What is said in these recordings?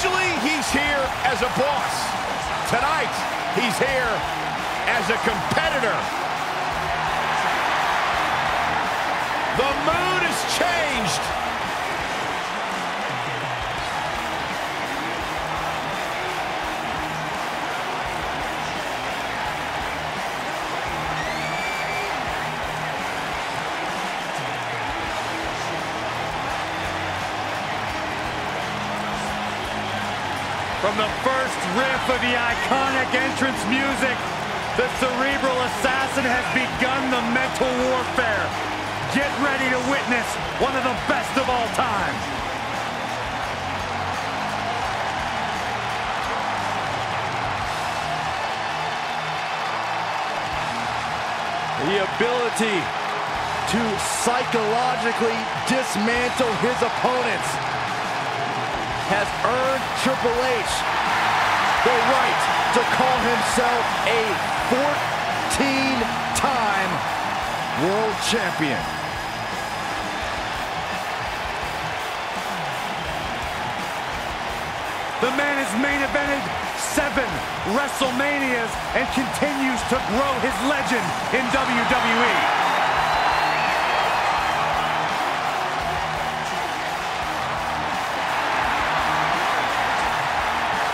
Usually he's here as a boss. Tonight, he's here as a competitor. The mood has changed. From the first riff of the iconic entrance music, the Cerebral Assassin has begun the mental warfare. Get ready to witness one of the best of all time. The ability to psychologically dismantle his opponents has earned Triple H the right to call himself a 14-time world champion. The man has main evented 7 WrestleManias and continues to grow his legend in WWE.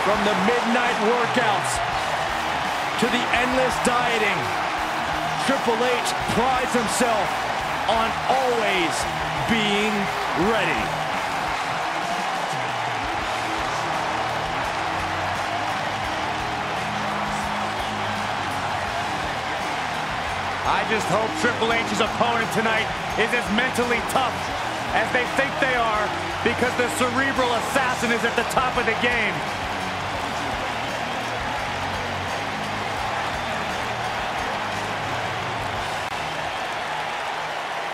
From the midnight workouts to the endless dieting, Triple H prides himself on always being ready. I just hope Triple H's opponent tonight is as mentally tough as they think they are, because the Cerebral Assassin is at the top of the game.